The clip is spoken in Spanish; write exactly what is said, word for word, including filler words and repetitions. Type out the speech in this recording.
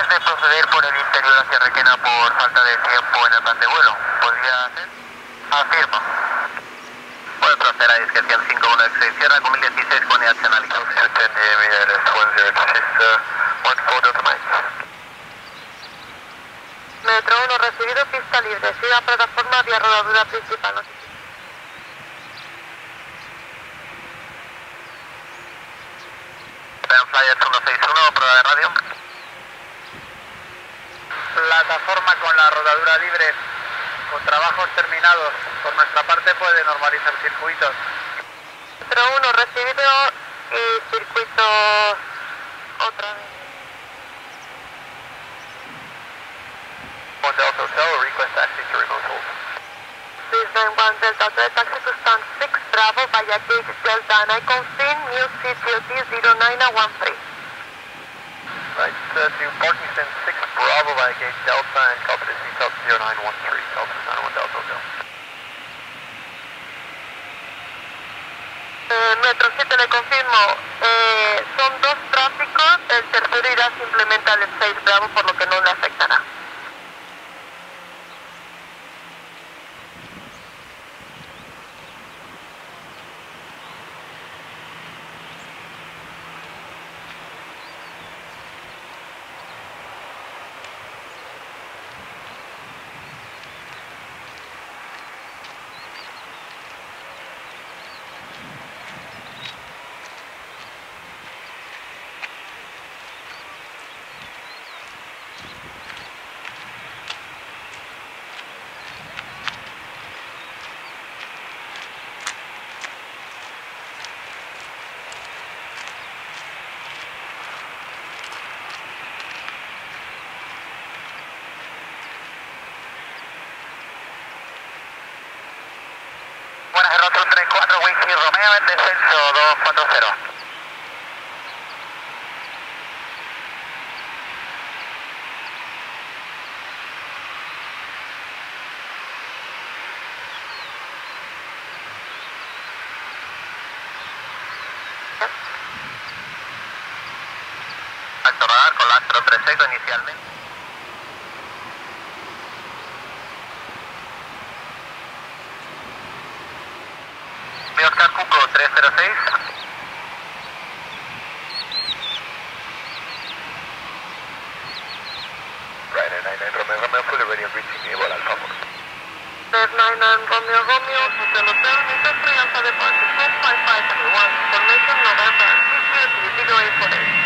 antes de proceder por el interior hacia Requena por falta de tiempo en el plan de vuelo. ¿Podría hacer? Afirmo. Puede proceder a discreción cinco uno seis, cierra con mil dieciséis con E H analizado. Metro uno recibido, pista libre, siga plataforma vía rodadura principal. Flyers uno seis uno, prueba de radio. Plataforma con la rodadura libre, con trabajos terminados. Por nuestra parte puede normalizar circuitos. Metro uno recibido y circuito otra vez. One Delta Hotel, request taxi to remote hold. Brisbane One Delta Hotel, taxi to stand six, Bravo, via Jake Delta, and I confirm new C T O T zero nine one three. Right, uh, to Parkinson six, Bravo, via Jake Delta, and copy to C T O T zero nine one three, Delta nine one Delta Hotel. Eh, Metro siete, le confirmo, eh, son dos tráficos, el tercero irá simplemente al seis, Bravo, por lo que no le afectará. tres cuatro, Whisky Romeo en descenso dos cuatro cero. Acto radar con Astro tres seis inicialmente. Oscar Cuco tres cero seis. Ryder noventa y nueve Romeo Romeo, fully ready and reaching able al favor. Ryder noventa y nueve Romeo Romeo, Hotel Hotel, Mister Trianza de Parque, cinco cinco cinco uno, formation November, six zero eight four eight.